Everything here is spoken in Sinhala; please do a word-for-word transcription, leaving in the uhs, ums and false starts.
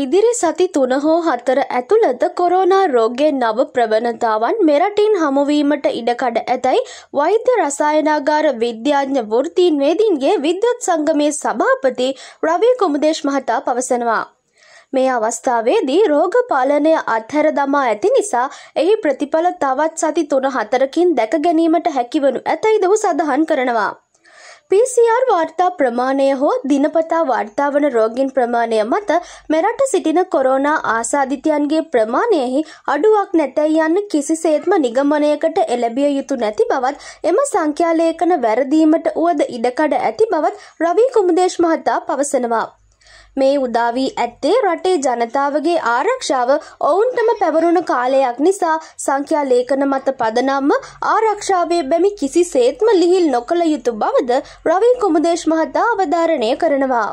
ඉදිරි සති තුන හෝ හතර ඇතුළත කොරෝනා රෝගයේ නව ප්‍රවණතාවන් මෙරටින් හමුවීමට ඉඩකඩ ඇතයි වෛද්‍ය රසායනාගාර විද්‍යාඥ වෘත්තීන්වේදීන්ගේ විද්වත් සංගමේ සභාපති රවි කුමුදේශ් මහතා පවසනවා. මේ අවස්ථාවේදී රෝග පාලනය අත්හැර දමා ඇති නිසා එහි ප්‍රතිඵල තවත් සති තුන හතරකින් දැක ගැනීමට හැකිවනු ඇතයිද ඔහු සඳහන් කරනවා. पीसीआर वार्ता प्रमाणय हो दिनपता वार्तावन रोगीन प्रमाणय मत मेरट सिटिन कोरोना आसादितयन्गे प्रमाणयहि अडुवक නැතයි යන්න කිසිසේත්ම නිගමනයකට එළඹිය යුතු නැති බවත් එම සංඛ්‍යාලේඛන වැරදීමට උවද ඉඩකඩ ඇති බවත් රවි කුමුදේශ් මහතා පවසනවා. මේ උදා වී ඇත්තේ රටේ ජනතාවගේ ආරක්ෂාව ඔවුන්ටම පැවරුණු කාලයක් නිසා සංඛ්‍යාලේඛන මත පදනම්ම ආරක්ෂාවේ බැමි කිසිසේත්ම ලිහිල් නොකළ යුතු බවද රවි කුමුදේශ් මහතා අවධාරණය කරනවා.